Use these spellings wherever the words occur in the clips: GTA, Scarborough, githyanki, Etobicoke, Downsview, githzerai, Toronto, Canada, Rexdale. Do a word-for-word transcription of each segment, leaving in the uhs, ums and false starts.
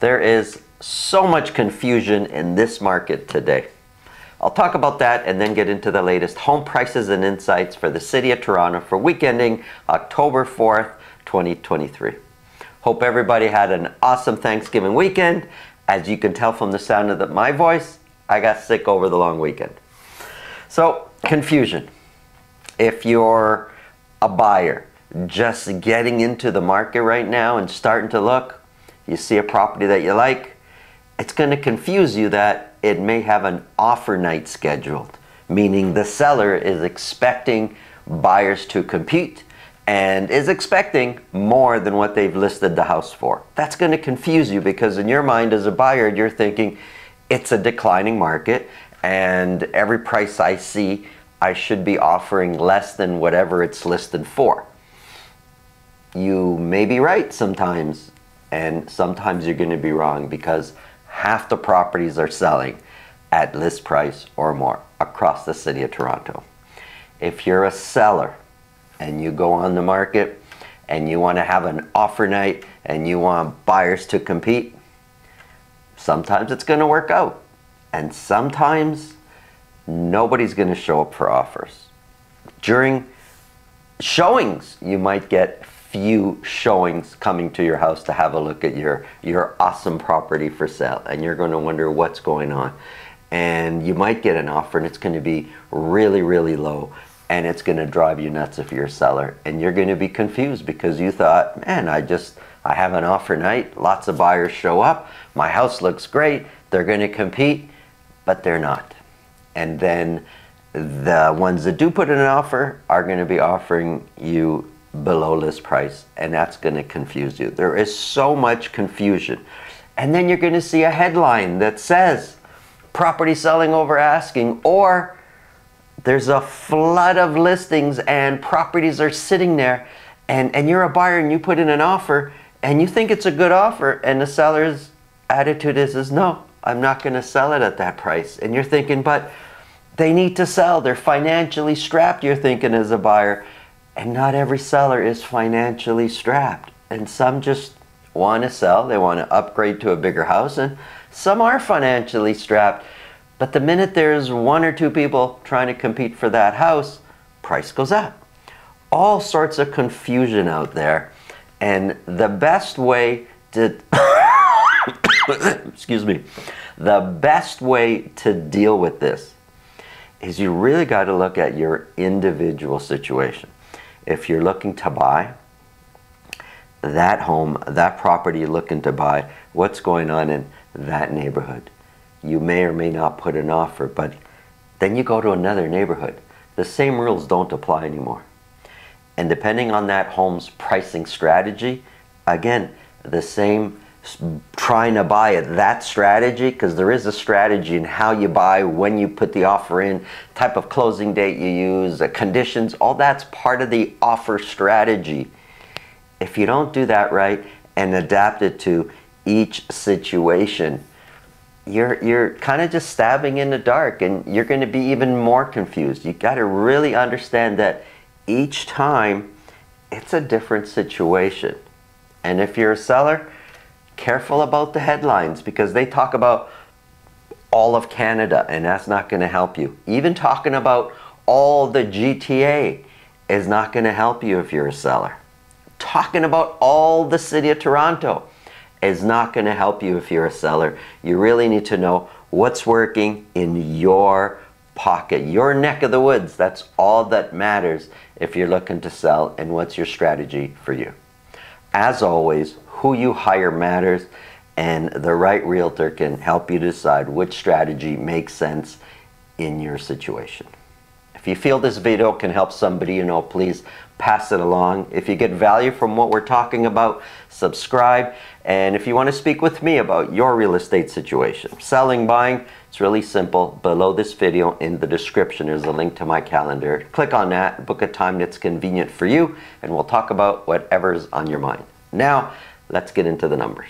There is so much confusion in this market today. I'll talk about that and then get into the latest home prices and insights for the City of Toronto for week ending October fourth, twenty twenty-three. Hope everybody had an awesome Thanksgiving weekend. As you can tell from the sound of the, my voice, I got sick over the long weekend. So, confusion. If you're a buyer just getting into the market right now and starting to look, you see a property that you like, it's going to confuse you that it may have an offer night scheduled, meaning the seller is expecting buyers to compete and is expecting more than what they've listed the house for. That's going to confuse you because in your mind as a buyer, you're thinking it's a declining market and every price I see, I should be offering less than whatever it's listed for. You may be right sometimes, and sometimes you're going to be wrong because half the properties are selling at list price or more across the City of Toronto. If you're a seller and you go on the market and you want to have an offer night and you want buyers to compete, sometimes it's going to work out and sometimes nobody's going to show up for offers. During showings, you might get few showings coming to your house to have a look at your your awesome property for sale, and you're going to wonder what's going on, and you might get an offer and it's going to be really really low and it's going to drive you nuts if you're a seller, and you're going to be confused because you thought, man, I just I have an offer night, lots of buyers show up, my house looks great, they're going to compete, but they're not. And then the ones that do put in an offer are going to be offering you below list price, and that's going to confuse you. There is so much confusion. And then you're going to see a headline that says property selling over asking, or there's a flood of listings and properties are sitting there, and and you're a buyer and you put in an offer and you think it's a good offer, and the seller's attitude is is no, I'm not going to sell it at that price. And you're thinking, but they need to sell, they're financially strapped, you're thinking as a buyer. And not every seller is financially strapped. And some just want to sell, they want to upgrade to a bigger house, and some are financially strapped. But the minute there's one or two people trying to compete for that house, price goes up. All sorts of confusion out there. And the best way to, excuse me, the best way to deal with this is you really got to look at your individual situation. If you're looking to buy that home, that property you're looking to buy, what's going on in that neighborhood? You may or may not put an offer, but then you go to another neighborhood. The same rules don't apply anymore. And depending on that home's pricing strategy, again, the same trying to buy it, that strategy, because there is a strategy in how you buy, when you put the offer in, type of closing date you use, the conditions, all that's part of the offer strategy. If you don't do that right and adapt it to each situation, you're, you're kind of just stabbing in the dark and you're going to be even more confused. You got to really understand that each time it's a different situation. And if you're a seller, careful about the headlines, because they talk about all of Canada and that's not going to help you. Even talking about all the G T A is not going to help you if you're a seller. Talking about all the City of Toronto is not going to help you if you're a seller. You really need to know what's working in your pocket, your neck of the woods. That's all that matters if you're looking to sell, and what's your strategy for you. As always, who you hire matters, and the right realtor can help you decide which strategy makes sense in your situation. If you feel this video can help somebody you know, please pass it along. If you get value from what we're talking about, subscribe. And if you want to speak with me about your real estate situation, selling, buying, it's really simple. Below this video in the description, there's a link to my calendar. Click on that, book a time that's convenient for you, and we'll talk about whatever's on your mind. Now, let's get into the numbers.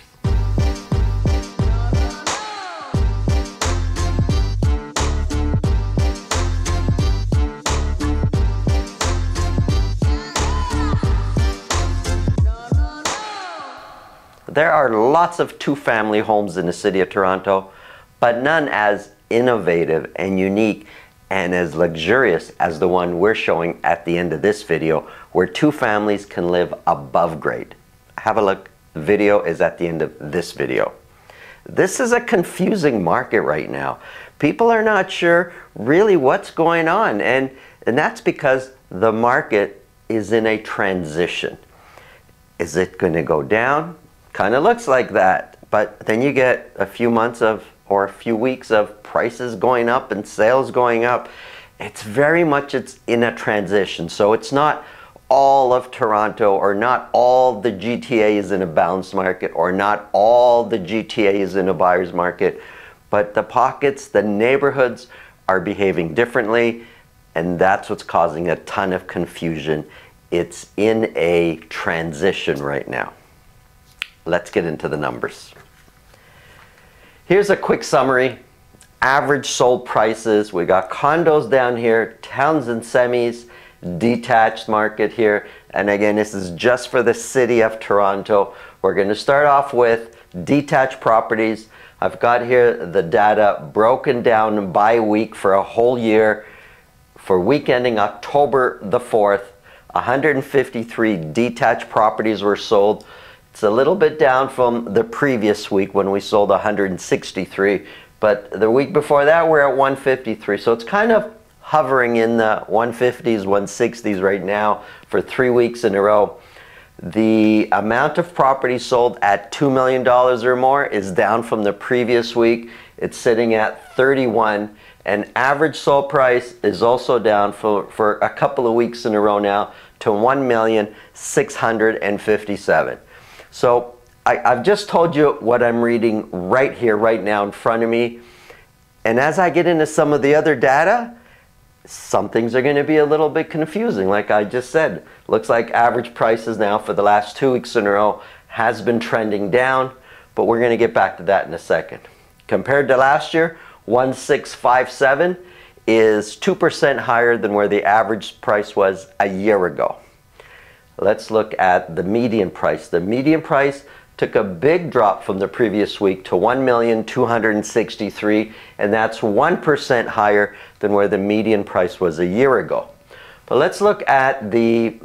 there are lots of two-family homes in the city of Toronto, but none as innovative and unique and as luxurious as the one we're showing at the end of this video, where two families can live above grade. Have a look. The video is at the end of this video. This is a confusing market right now. People are not sure really what's going on, and, and that's because the market is in a transition. Is it going to go down? Kind of looks like that, but then you get a few months of or a few weeks of prices going up and sales going up. It's very much it's in a transition, so it's not all of Toronto, or not all the G T A is in a balanced market, or not all the G T A is in a buyer's market, but the pockets, the neighborhoods are behaving differently, and that's what's causing a ton of confusion. It's in a transition right now. Let's get into the numbers. Here's a quick summary. Average sold prices. We got condos down here, towns and semis, detached market here. And again, this is just for the city of Toronto. We're going to start off with detached properties. I've got here the data broken down by week for a whole year. For week ending October the fourth, one hundred fifty-three detached properties were sold. It's a little bit down from the previous week when we sold one hundred sixty-three, but the week before that we're at one hundred fifty-three, so it's kind of hovering in the one fifties, one sixties right now for three weeks in a row. The amount of property sold at two million dollars or more is down from the previous week. It's sitting at thirty-one, and average sold price is also down for, for a couple of weeks in a row now to one million six hundred fifty-seven thousand. So I, I've just told you what I'm reading right here, right now in front of me. And as I get into some of the other data, some things are going to be a little bit confusing. Like I just said, looks like average prices now for the last two weeks in a row has been trending down, but we're going to get back to that in a second. Compared to last year, one six five seven is two percent higher than where the average price was a year ago. Let's look at the median price. The median price took a big drop from the previous week to one million two hundred sixty-three thousand, and that's one percent higher than where the median price was a year ago. But let's look at the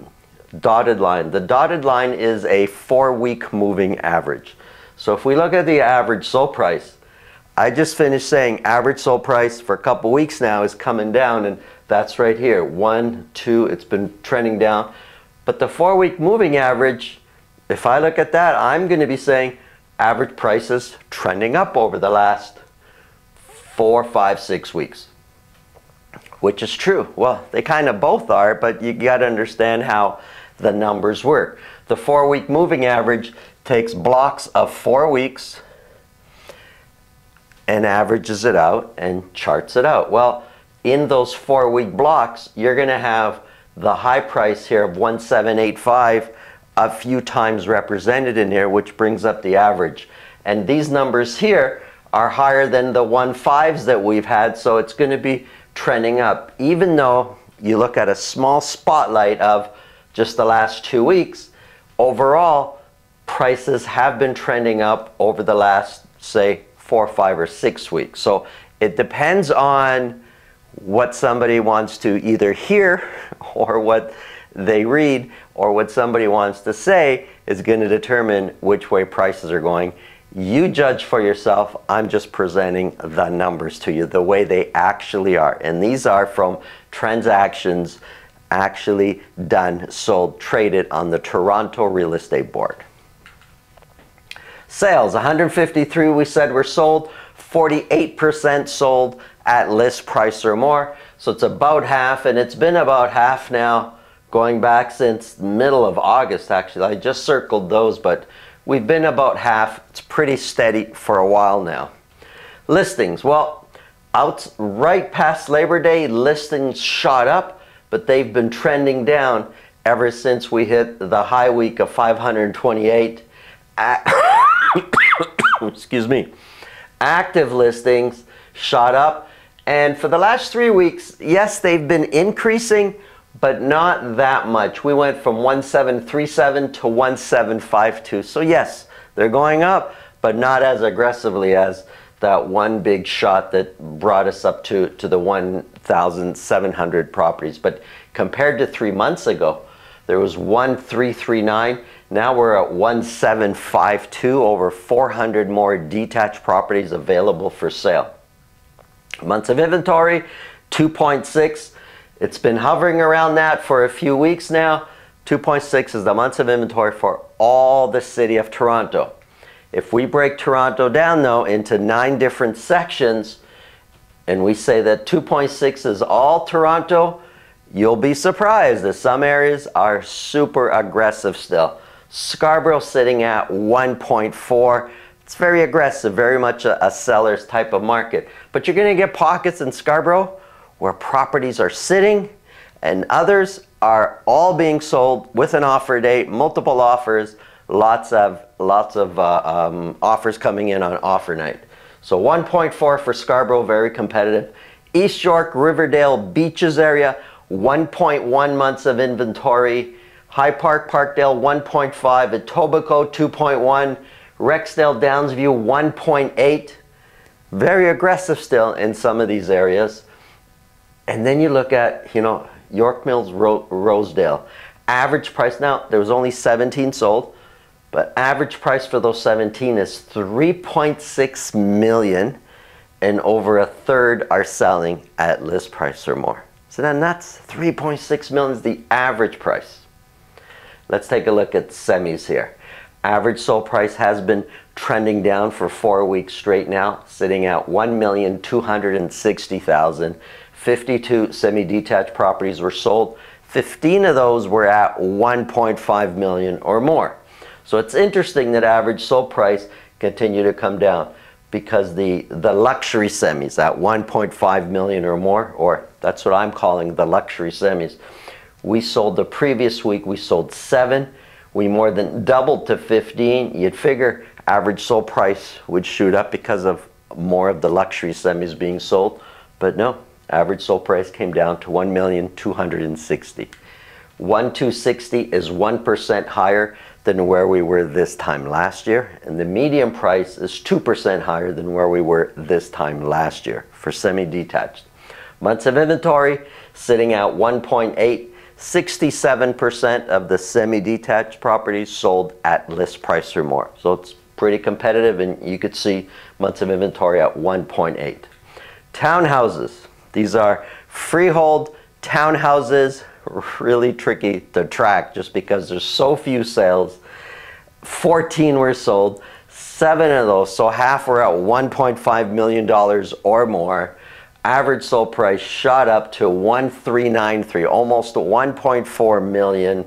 dotted line. The dotted line is a four-week moving average. So if we look at the average sold price, I just finished saying average sold price for a couple weeks now is coming down, and that's right here. One, two, it's been trending down. But the four-week moving average, if I look at that, I'm going to be saying average prices trending up over the last four, five, six weeks, which is true. Well, they kind of both are, but you got to understand how the numbers work. The four-week moving average takes blocks of four weeks and averages it out and charts it out. Well, in those four-week blocks, you're going to have the high price here of one seven eight five a few times represented in here, which brings up the average. And these numbers here are higher than the one fives that we've had, so it's going to be trending up. Even though you look at a small spotlight of just the last two weeks, overall prices have been trending up over the last, say, four, five, or six weeks. So it depends on what somebody wants to either hear or what they read or what somebody wants to say is going to determine which way prices are going. You judge for yourself. I'm just presenting the numbers to you the way they actually are. And these are from transactions actually done, sold, traded on the Toronto Real Estate Board. Sales, one hundred fifty-three we said were sold, forty-eight percent sold at list price or more, so it's about half, and it's been about half now going back since middle of August. Actually, I just circled those, but we've been about half. It's pretty steady for a while now. Listings, well, out right past Labor Day, listings shot up, but they've been trending down ever since we hit the high week of five hundred twenty-eight. Excuse me. Active listings shot up, and for the last three weeks, yes, they've been increasing, but not that much. We went from one seven three seven to one seven five two, so yes, They're going up, but not as aggressively as that one big shot that brought us up to, to the one thousand seven hundred properties. But compared to three months ago, there was one three three nine. Now we're at one seven five two, over four hundred more detached properties available for sale. Months of inventory, two point six. It's been hovering around that for a few weeks now. two point six is the months of inventory for all the city of Toronto. If we break Toronto down though into nine different sections and we say that two point six is all Toronto, you'll be surprised that some areas are super aggressive still. Scarborough sitting at one point four. It's very aggressive, very much a, a seller's type of market. But you're going to get pockets in Scarborough where properties are sitting and others are all being sold with an offer date, multiple offers, lots of lots of uh, um, offers coming in on offer night. So one point four for Scarborough, very competitive. East York, Riverdale, Beaches area, one point one months of inventory. High Park, Parkdale, one point five. Etobicoke, two point one. Rexdale, Downsview, one point eight. Very aggressive still in some of these areas. And then you look at, you know, York Mills, Ro Rosedale. Average price, now there was only seventeen sold, but average price for those seventeen is three point six million, and over a third are selling at list price or more. So then that's three point six million is the average price. Let's take a look at semis here. Average sold price has been trending down for four weeks straight now, sitting at one million two hundred sixty thousand. fifty-two semi-detached properties were sold. fifteen of those were at one point five million or more. So it's interesting that average sold price continue to come down because the, the luxury semis at one point five million or more, or that's what I'm calling the luxury semis. We sold the previous week, we sold seven. We more than doubled to fifteen. You'd figure average sold price would shoot up because of more of the luxury semis being sold, but no, average sold price came down to one million two hundred sixty thousand. one two sixty is one percent higher than where we were this time last year, and the median price is two percent higher than where we were this time last year for semi-detached. Months of inventory sitting at one point eight, sixty-seven percent of the semi-detached properties sold at list price or more. So it's pretty competitive, and you could see months of inventory at one point eight. Townhouses, these are freehold townhouses, really tricky to track just because there's so few sales. fourteen were sold, seven of those, so half were at one point five million dollars or more. Average sold price shot up to one three nine three, almost one point four million.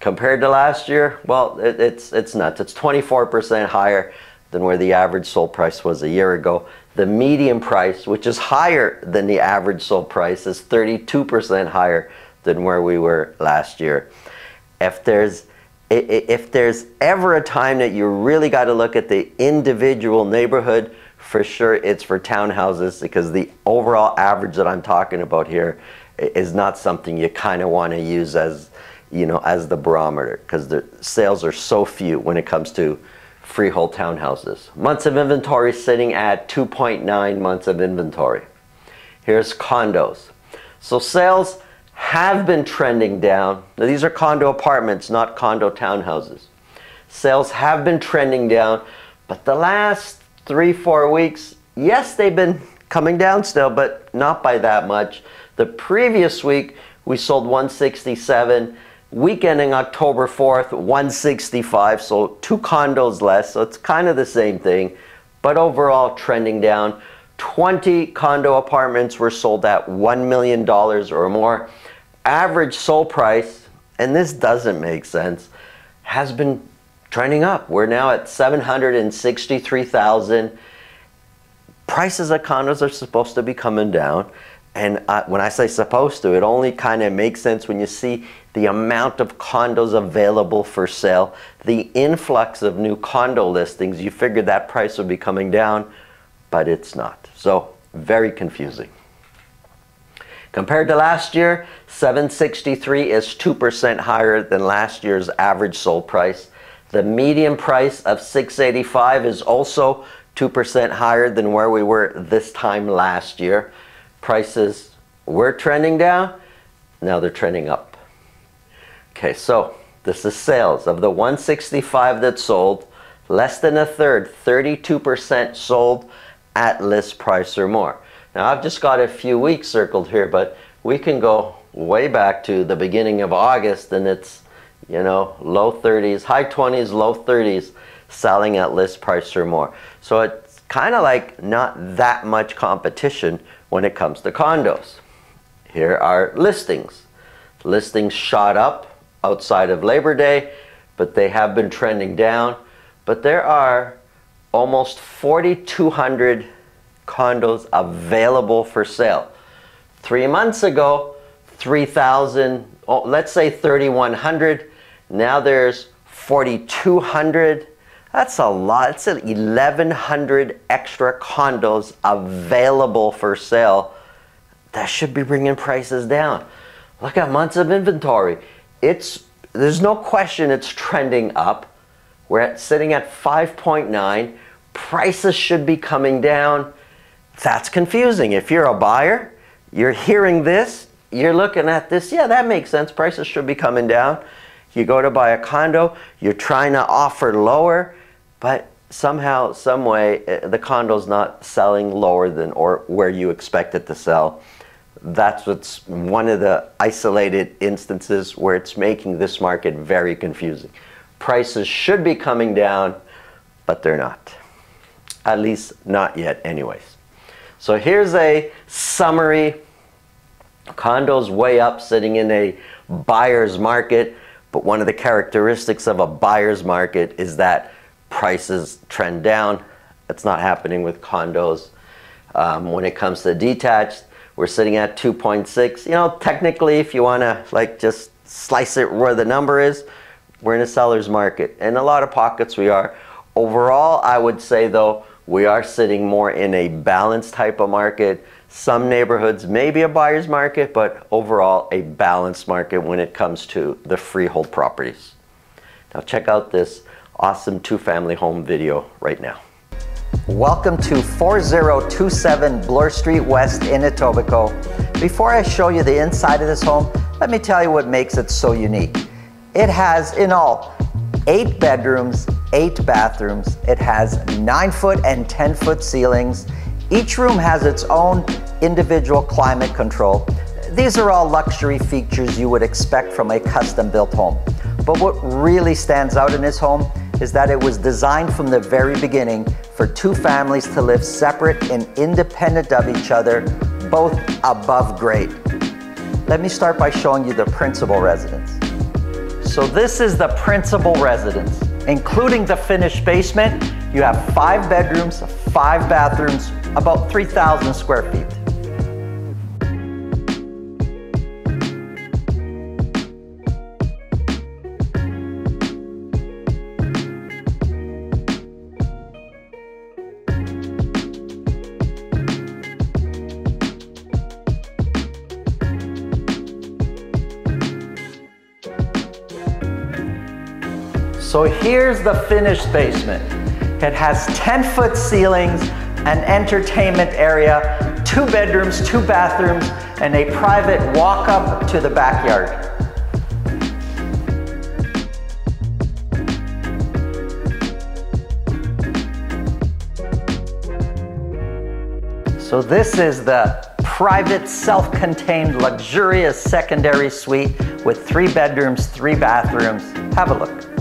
Compared to last year, well, it, it's it's nuts. It's twenty-four percent higher than where the average sold price was a year ago. The median price, which is higher than the average sold price, is thirty-two percent higher than where we were last year. If there's if there's ever a time that you really got to look at the individual neighborhood, for sure it's for townhouses, because the overall average that I'm talking about here is not something you kind of want to use as, you know, as the barometer, because the sales are so few when it comes to freehold townhouses. Months of inventory sitting at two point nine months of inventory. Here's condos. So sales have been trending down. Now, these are condo apartments, not condo townhouses. Sales have been trending down, but the last three, four weeks, yes, they've been coming down still, but not by that much. The previous week, we sold one sixty-seven. Week ending October fourth, one sixty-five, so two condos less, so it's kind of the same thing, but overall trending down. twenty condo apartments were sold at one million dollars or more. Average sold price, and this doesn't make sense, has been trending up. We're now at seven hundred sixty-three thousand. Prices of condos are supposed to be coming down. And uh, when I say supposed to, it only kind of makes sense when you see the amount of condos available for sale, the influx of new condo listings. You figured that price would be coming down, but it's not. So very confusing. Compared to last year, seven sixty-three is two percent higher than last year's average sold price. The median price of six eighty-five is also two percent higher than where we were this time last year. Prices were trending down, now they're trending up. Okay, so this is sales. Of the one sixty-five that sold, less than a third, thirty-two percent sold at list price or more. Now I've just got a few weeks circled here, but we can go way back to the beginning of August and it's, you know, low thirties, high twenties, low thirties selling at list price or more. So it's kind of like not that much competition when it comes to condos. Here are listings. Listings shot up outside of Labor Day, but they have been trending down. But there are almost forty-two hundred condos available for sale. Three months ago, three thousand, oh, let's say thirty-one hundred. Now there's forty-two hundred. That's a lot. It's eleven hundred extra condos available for sale. That should be bringing prices down. Look at months of inventory. It's, there's no question it's trending up. We're at, sitting at five point nine. Prices should be coming down. That's confusing. If you're a buyer, you're hearing this, you're looking at this, yeah, that makes sense. Prices should be coming down. You go to buy a condo, you're trying to offer lower, but somehow, some way, the condo's not selling lower than or where you expect it to sell. That's what's one of the isolated instances where it's making this market very confusing. Prices should be coming down, but they're not. At least not yet anyways. So here's a summary. Condos way up, sitting in a buyer's market, but one of the characteristics of a buyer's market is that prices trend down. It's not happening with condos. Um, when it comes to detached, we're sitting at two point six. You know, technically, if you want to like just slice it where the number is, we're in a seller's market. In a lot of pockets we are. Overall, I would say though, we are sitting more in a balanced type of market. Some neighborhoods may be a buyer's market, but overall a balanced market when it comes to the freehold properties. Now check out this awesome two-family home video right now. Welcome to four zero two seven Bloor Street West in Etobicoke. Before I show you the inside of this home, let me tell you what makes it so unique. It has in all eight bedrooms, eight bathrooms. It has nine foot and ten foot ceilings. Each room has its own individual climate control. These are all luxury features you would expect from a custom built home. But what really stands out in this home is that it was designed from the very beginning for two families to live separate and independent of each other, both above grade. Let me start by showing you the principal residence. So this is the principal residence. Including the finished basement, you have five bedrooms, five bathrooms, about three thousand square feet. So here's the finished basement. It has ten foot ceilings, an entertainment area, two bedrooms, two bathrooms, and a private walk up to the backyard. So this is the private, self-contained, luxurious secondary suite with three bedrooms, three bathrooms. Have a look.